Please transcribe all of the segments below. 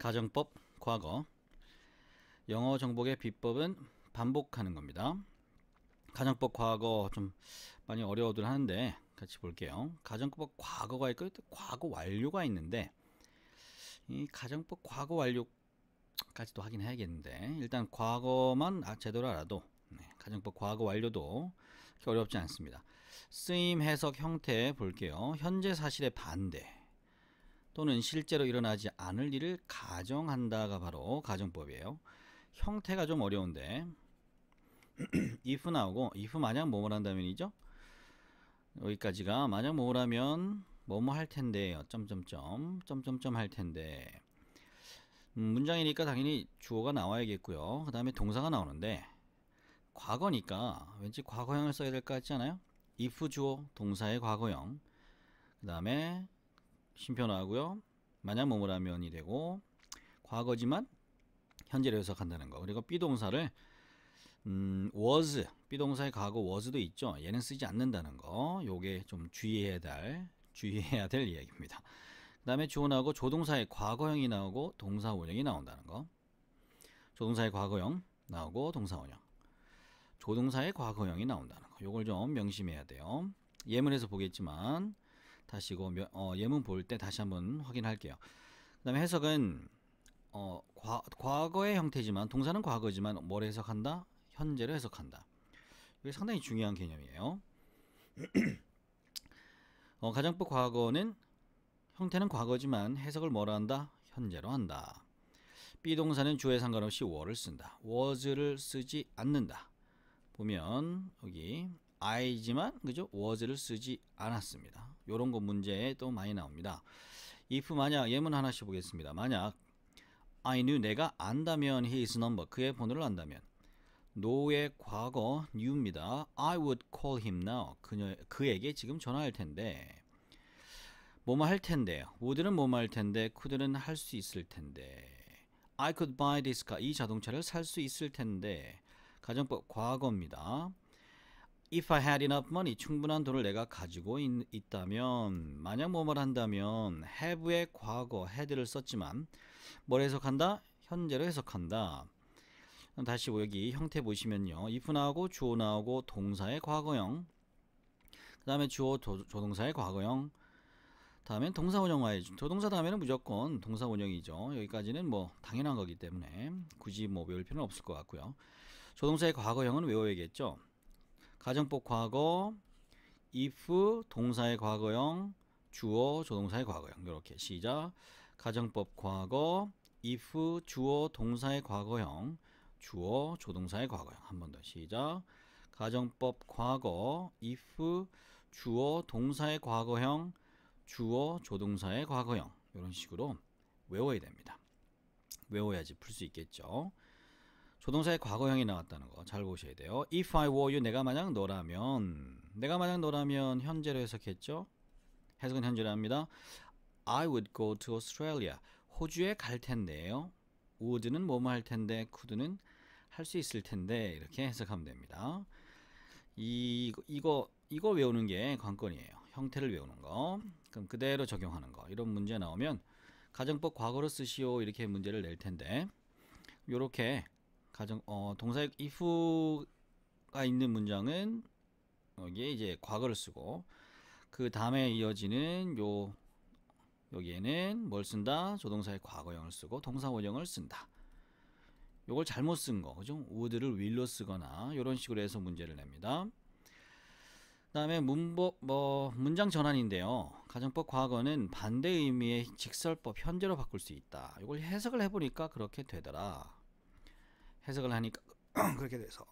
가정법 과거 영어 정복의 비법은 반복하는 겁니다. 가정법 과거 좀 많이 어려워들 하는데 같이 볼게요. 가정법 과거가 있고 과거 완료가 있는데 이 가정법 과거 완료까지도 하긴 해야겠는데 일단 과거만 제대로 알아도 가정법 과거 완료도 그렇게 어렵지 않습니다. 쓰임 해석 형태 볼게요. 현재 사실의 반대 또는 실제로 일어나지 않을 일을 가정한다가 바로 가정법이에요. 형태가 좀 어려운데 if 나오고 if 만약 뭐뭐 한다면이죠. 여기까지가 만약 뭐라면 뭐뭐 할 텐데 점점점 할 텐데 문장이니까 당연히 주어가 나와야겠고요. 그 다음에 동사가 나오는데 과거니까 왠지 과거형을 써야 될 것 같지 않아요? if 주어 동사의 과거형 그 다음에 심표나오고요. 만약 뭐뭐라면이 되고 과거지만 현재로 해석한다는 거. 그리고 비동사를 was 비동사의 과거 was도 있죠. 얘는 쓰지 않는다는 거. 요게 좀 주의해야 될 이야기입니다. 그 다음에 주어 나오고 조동사의 과거형이 나오고 동사 원형이 나온다는 거. 조동사의 과거형 나오고 동사 원형. 조동사의 과거형이 나온다는 거. 요걸 좀 명심해야 돼요. 예문에서 보겠지만 다시 이거 예문 볼 때 다시 한번 확인할게요. 그 다음에 해석은 과거의 형태지만 동사는 과거지만 뭘 해석한다? 현재로 해석한다. 이게 상당히 중요한 개념이에요. 가정법 과거는 형태는 과거지만 해석을 뭐라 한다? 현재로 한다. 비동사는 주어에 상관없이 were를 쓴다. was를 쓰지 않는다. 보면 여기 I지만 그죠? was를 쓰지 않았습니다. 요런 거 문제에 또 많이 나옵니다. if 만약 예문 하나씩 보겠습니다. 만약 I knew 내가 안다면 his number 그의 번호를 안다면 no의 과거 new입니다. I would call him now 그에게 지금 전화할 텐데 뭐뭐 할 텐데 would는 뭐뭐 할 텐데 could는 할 수 있을 텐데 I could buy this car 이 자동차를 살 수 있을 텐데 가정법 과거입니다. If I had enough money, 충분한 돈을 내가 가지고 있다면 만약 뭐뭐 한다면 have의 과거, had를 썼지만 뭘 해석한다? 현재로 해석한다. 다시 여기 형태 보시면요. if 나오고 주어 나오고 동사의 과거형 그 다음에 주어 조동사의 과거형 다음에 동사 원형화의 조동사 다음에는 무조건 동사 원형이죠. 여기까지는 뭐 당연한 거기 때문에 굳이 뭐 외울 필요는 없을 것 같고요. 조동사의 과거형은 외워야겠죠. 가정법 과거, if 동사의 과거형, 주어 조동사의 과거형 이렇게 시작. 가정법 과거, if 주어 동사의 과거형, 주어 조동사의 과거형 한 번 더 시작. 가정법 과거, if 주어 동사의 과거형, 주어 조동사의 과거형 이런 식으로 외워야 됩니다. 외워야지 풀 수 있겠죠. 조동사의 과거형이 나왔다는 거 잘 보셔야 돼요. If I were you, 내가 만약 너라면 현재로 해석했죠. 해석은 현재로 합니다. I would go to Australia. 호주에 갈 텐데요. would는 뭐뭐 할 텐데, could는 할 수 있을 텐데 이렇게 해석하면 됩니다. 이거 외우는 게 관건이에요. 형태를 외우는 거. 그럼 그대로 적용하는 거. 이런 문제 나오면 가정법 과거로 쓰시오 이렇게 문제를 낼 텐데 요렇게 동사의 if가 있는 문장은 여기에 이제 과거를 쓰고 그 다음에 이어지는 여기에는 뭘 쓴다? 조동사의 과거형을 쓰고 동사 원형을 쓴다. 요걸 잘못 쓴 거, 그죠? would를 will로 쓰거나 이런 식으로 해서 문제를 냅니다. 그 다음에 문장 전환인데요. 가정법 과거는 반대 의미의 직설법 현재로 바꿀 수 있다. 이걸 해석을 해보니까 그렇게 되더라. 해석을 하니까 그렇게 돼서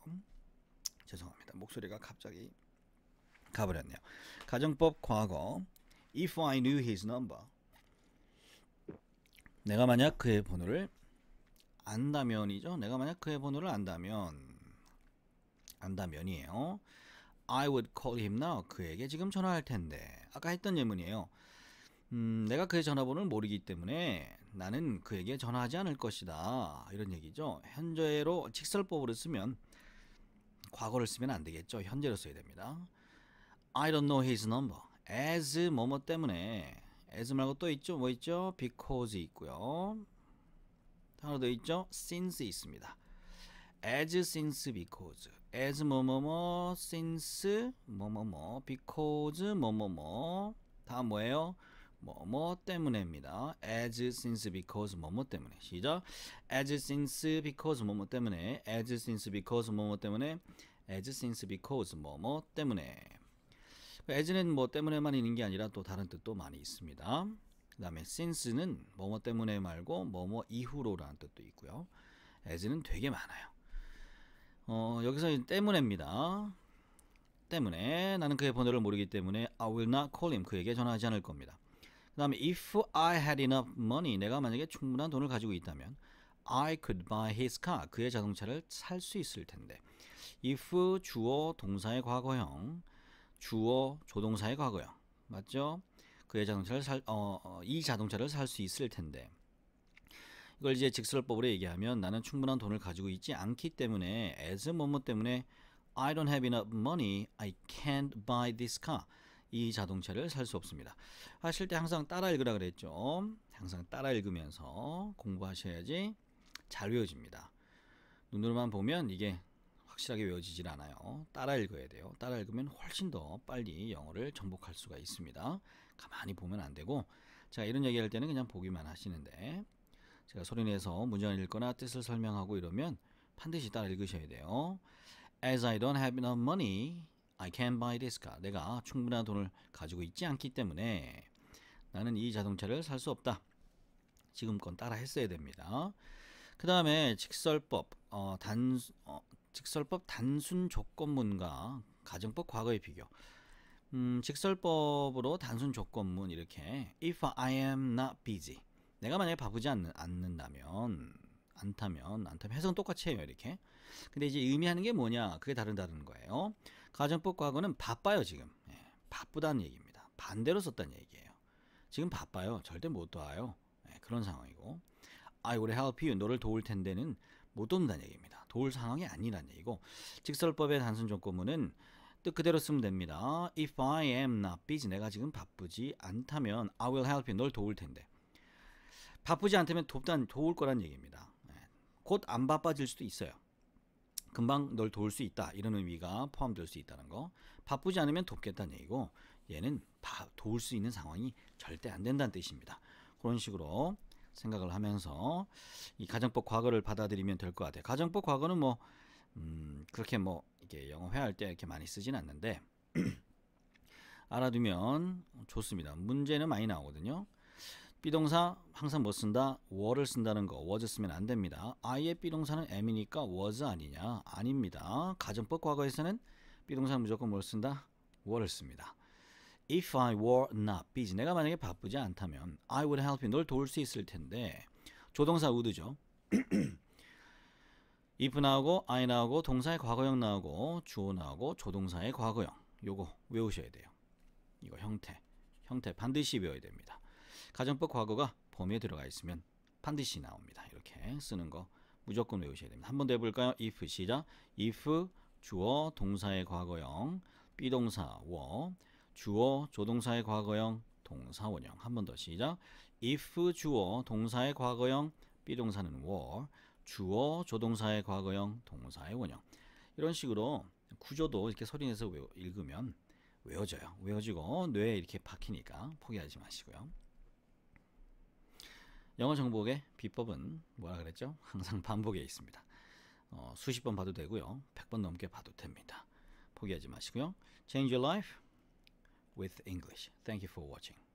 죄송합니다. 목소리가 갑자기 가버렸네요. 가정법 과거 If I knew his number 내가 만약 그의 번호를 안다면이죠. 내가 만약 그의 번호를 안다면이에요. I would call him now 그에게 지금 전화할 텐데 아까 했던 예문이에요. 내가 그의 전화번호를 모르기 때문에 나는 그에게 전화하지 않을 것이다. 이런 얘기죠. 현재로 직설법으로 쓰면 과거를 쓰면 안 되겠죠. 현재로 써야 됩니다. I don't know his number. as 뭐뭐 때문에 as 말고 또 있죠. 뭐 있죠? because 있고요. 단어 되어 있죠? since 있습니다. as since because, as 뭐뭐뭐, since 뭐뭐뭐, because 뭐뭐뭐. 다음 뭐예요? 뭐뭐 때문에입니다. as since because 뭐뭐 때문에. 시작. as since because 뭐뭐 때문에, as since because 뭐뭐 때문에, as since because 뭐뭐 때문에. as는 뭐 때문에만 있는 게 아니라 또 다른 뜻도 많이 있습니다. 그 다음에 since는 뭐뭐 때문에 말고 뭐뭐 이후로 라는 뜻도 있고요. as는 되게 많아요. 여기서 때문에입니다. 때문에 나는 그의 번호를 모르기 때문에 I will not call him, 그에게 전화하지 않을 겁니다. 그 다음에 if I had enough money, 내가 만약에 충분한 돈을 가지고 있다면 I could buy his car, 그의 자동차를 살 수 있을 텐데. if 주어 동사의 과거형, 주어 조동사의 과거형 맞죠? 그의 자동차를 이 자동차를 살 수 있을 텐데. 이걸 이제 직설법으로 얘기하면 나는 충분한 돈을 가지고 있지 않기 때문에 as 뭐뭐 때문에 I don't have enough money, I can't buy this car, 이 자동차를 살 수 없습니다. 하실 때 항상 따라 읽으라 그랬죠. 항상 따라 읽으면서 공부하셔야지 잘 외워집니다. 눈으로만 보면 이게 확실하게 외워지질 않아요. 따라 읽어야 돼요. 따라 읽으면 훨씬 더 빨리 영어를 정복할 수가 있습니다. 가만히 보면 안 되고, 제가 이런 얘기할 때는 그냥 보기만 하시는데, 제가 소리내서 문장을 읽거나 뜻을 설명하고 이러면 반드시 따라 읽으셔야 돼요. As I don't have enough money, I can't buy this car. 내가 충분한 돈을 가지고 있지 않기 때문에 나는 이 자동차를 살 수 없다. 지금 건 따라 했어야 됩니다. 그 다음에 직설법, 직설법 단순 조건문과 가정법 과거의 비교. 직설법으로 단순 조건문 이렇게 If I am not busy, 내가 만약에 바쁘지 않다면 해석은 똑같이 해요. 이렇게. 근데 이제 의미하는 게 뭐냐, 그게 다른 거예요. 가정법 과거는 바빠요. 지금 바쁘다는 얘기입니다. 반대로 썼다는 얘기예요. 지금 바빠요. 절대 못 도와요. 그런 상황이고, I will help you, 너를 도울 텐데는 못 돕는다는 얘기입니다. 도울 상황이 아니라는 얘기고, 직설법의 단순 조건문은 뜻 그대로 쓰면 됩니다. If I am not busy, 내가 지금 바쁘지 않다면 I will help you, 널 도울 텐데. 바쁘지 않다면 도울 거란 얘기입니다. 곧 안 바빠질 수도 있어요. 금방 널 도울 수 있다, 이런 의미가 포함될 수 있다는 거. 바쁘지 않으면 돕겠다는 얘기고, 얘는 도울 수 있는 상황이 절대 안 된다는 뜻입니다. 그런 식으로 생각을 하면서 이 가정법 과거를 받아들이면 될 것 같아요. 가정법 과거는 뭐 그렇게 뭐 이게 영어 회화할 때 이렇게 많이 쓰진 않는데 알아두면 좋습니다. 문제는 많이 나오거든요. 비동사 항상 못 쓴다, were를 쓴다는 거. was 쓰면 안 됩니다. I의 비동사는 am이니까 was 아니냐? 아닙니다. 가정법 과거에서는 비동사는 무조건 뭘 쓴다? were를 씁니다. If I were not busy, 내가 만약에 바쁘지 않다면 I would help you, 널 도울 수 있을 텐데. 조동사 would죠. if 나오고 I 나오고 동사의 과거형 나오고 주어 나오고 조동사의 과거형. 요거 외우셔야 돼요. 이거 형태 반드시 외워야 됩니다. 가정법 과거가 범위에 들어가 있으면 반드시 나옵니다. 이렇게 쓰는 거 무조건 외우셔야 됩니다. 한 번 더 해볼까요? if 시작. if 주어 동사의 과거형, 비동사 were, 주어 조동사의 과거형, 동사 원형. 한 번 더 시작. if 주어 동사의 과거형, 비동사는 were, 주어 조동사의 과거형, 동사의 원형. 이런 식으로 구조도 이렇게 소리내서 읽으면 외워져요. 외워지고 뇌에 이렇게 박히니까 포기하지 마시고요. 영어 정복의 비법은 뭐라 그랬죠? 항상 반복에 있습니다. 수십 번 봐도 되고요. 100번 넘게 봐도 됩니다. 포기하지 마시고요. Change your life with English. Thank you for watching.